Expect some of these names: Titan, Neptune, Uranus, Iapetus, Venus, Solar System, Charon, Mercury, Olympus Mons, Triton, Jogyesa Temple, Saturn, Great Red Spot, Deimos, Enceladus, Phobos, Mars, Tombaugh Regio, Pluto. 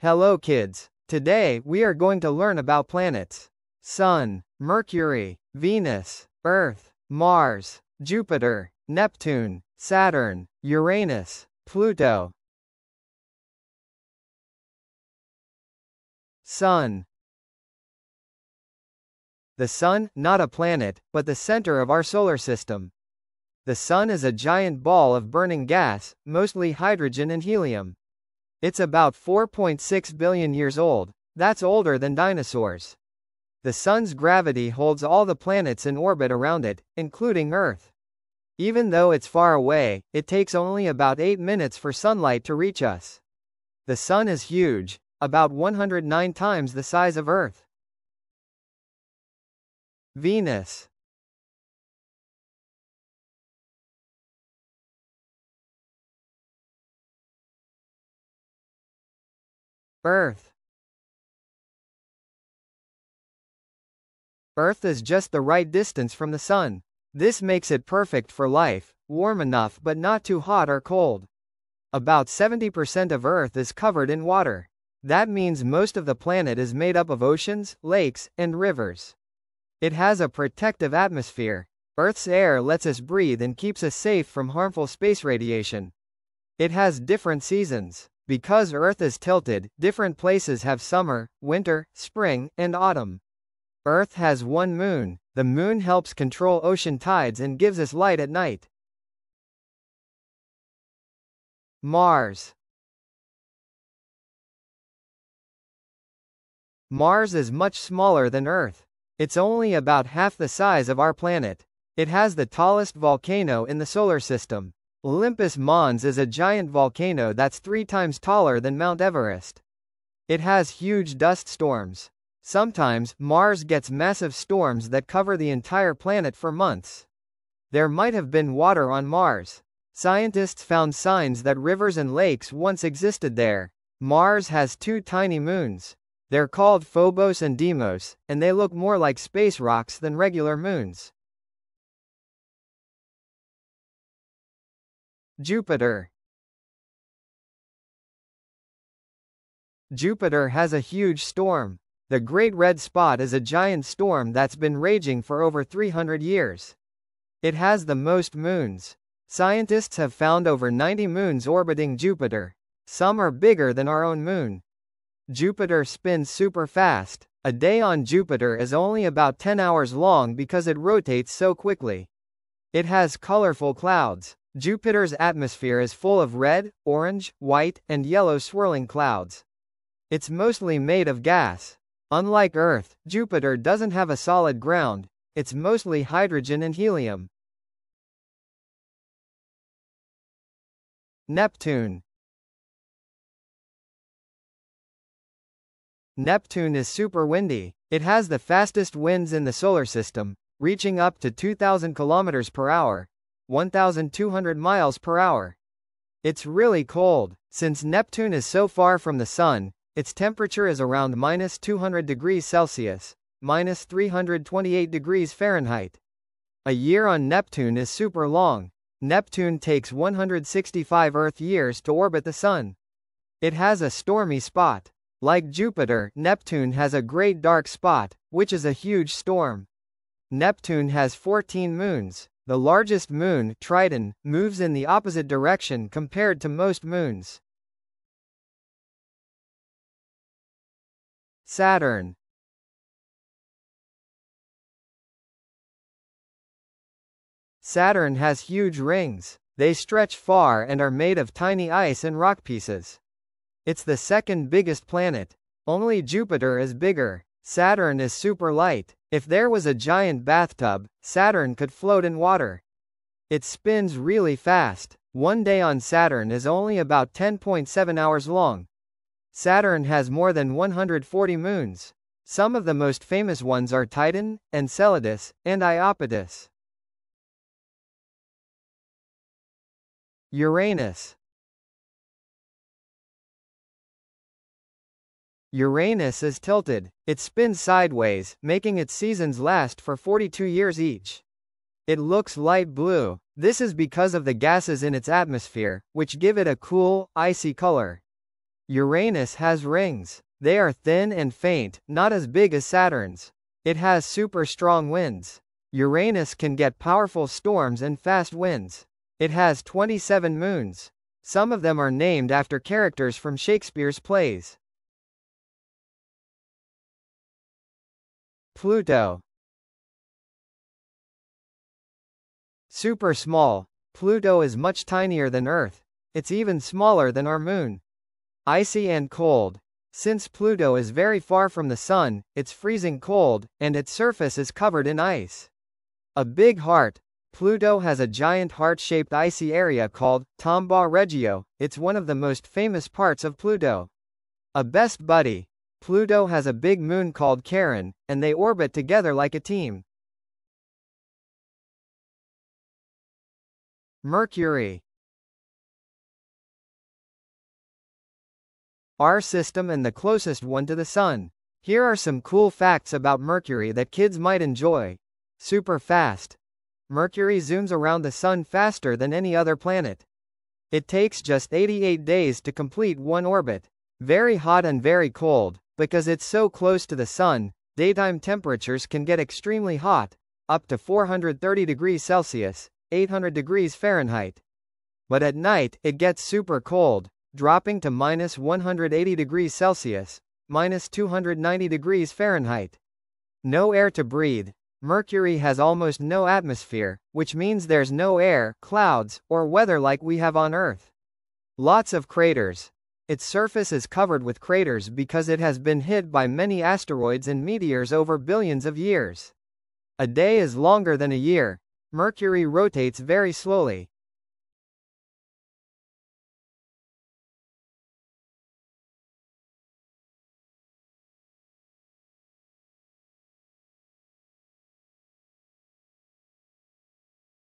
Hello kids, today we are going to learn about planets. Sun, Mercury, Venus, Earth, Mars, Jupiter, Neptune, Saturn, Uranus, Pluto. Sun. The Sun, not a planet, but the center of our solar system. The Sun is a giant ball of burning gas, mostly hydrogen and helium. It's about 4.6 billion years old. That's older than dinosaurs. The Sun's gravity holds all the planets in orbit around it, including Earth. Even though it's far away, it takes only about 8 minutes for sunlight to reach us. The Sun is huge, about 109 times the size of Earth. Venus. Earth is just the right distance from the Sun. This makes it perfect for life, warm enough but not too hot or cold. About 70% of Earth is covered in water. That means most of the planet is made up of oceans, lakes, and rivers. It has a protective atmosphere. Earth's air lets us breathe and keeps us safe from harmful space radiation. It has different seasons. Because Earth is tilted, different places have summer, winter, spring, and autumn. Earth has one moon. The moon helps control ocean tides and gives us light at night. Mars. Mars is much smaller than Earth. It's only about half the size of our planet. It has the tallest volcano in the solar system. Olympus Mons is a giant volcano that's 3 times taller than Mount Everest. It has huge dust storms. Sometimes, Mars gets massive storms that cover the entire planet for months. There might have been water on Mars. Scientists found signs that rivers and lakes once existed there. Mars has 2 tiny moons. They're called Phobos and Deimos, and they look more like space rocks than regular moons. Jupiter. Jupiter has a huge storm. The Great Red Spot is a giant storm that's been raging for over 300 years. It has the most moons. Scientists have found over 90 moons orbiting Jupiter. Some are bigger than our own moon. Jupiter spins super fast. A day on Jupiter is only about 10 hours long because it rotates so quickly. It has colorful clouds. Jupiter's atmosphere is full of red, orange, white, and yellow swirling clouds. It's mostly made of gas. Unlike Earth, Jupiter doesn't have a solid ground. It's mostly hydrogen and helium. Neptune. Neptune is super windy. It has the fastest winds in the solar system, reaching up to 2,000 kilometers per hour. 1,200 miles per hour. It's really cold. Since Neptune is so far from the Sun, its temperature is around -200°C, -328°F. A year on Neptune is super long. Neptune takes 165 Earth years to orbit the Sun. It has a stormy spot. Like Jupiter, Neptune has a great dark spot, which is a huge storm. Neptune has 14 moons. The largest moon, Triton, moves in the opposite direction compared to most moons. Saturn. Saturn has huge rings. They stretch far and are made of tiny ice and rock pieces. It's the second biggest planet. Only Jupiter is bigger. Saturn is super light. If there was a giant bathtub, Saturn could float in water. It spins really fast. One day on Saturn is only about 10.7 hours long. Saturn has more than 140 moons. Some of the most famous ones are Titan, Enceladus, and Iapetus. Uranus. Uranus is tilted. It spins sideways, making its seasons last for 42 years each. It looks light blue. This is because of the gases in its atmosphere, which give it a cool, icy color. Uranus has rings. They are thin and faint, not as big as Saturn's. It has super strong winds. Uranus can get powerful storms and fast winds. It has 27 moons. Some of them are named after characters from Shakespeare's plays. Pluto. Super small. Pluto is much tinier than Earth. It's even smaller than our moon. Icy and cold. Since Pluto is very far from the sun, it's freezing cold, and its surface is covered in ice. A big heart. Pluto has a giant heart-shaped icy area called Tombaugh Regio. It's one of the most famous parts of Pluto. A best buddy. Pluto has a big moon called Charon, and they orbit together like a team. Mercury. Our system and the closest one to the sun. Here are some cool facts about Mercury that kids might enjoy. Super fast. Mercury zooms around the sun faster than any other planet. It takes just 88 days to complete one orbit. Very hot and very cold. Because it's so close to the sun, daytime temperatures can get extremely hot, up to 430 degrees Celsius, 800 degrees Fahrenheit. But at night, it gets super cold, dropping to minus 180 degrees Celsius, minus 290 degrees Fahrenheit. No air to breathe. Mercury has almost no atmosphere, which means there's no air, clouds, or weather like we have on Earth. Lots of craters. Its surface is covered with craters because it has been hit by many asteroids and meteors over billions of years. A day is longer than a year. Mercury rotates very slowly.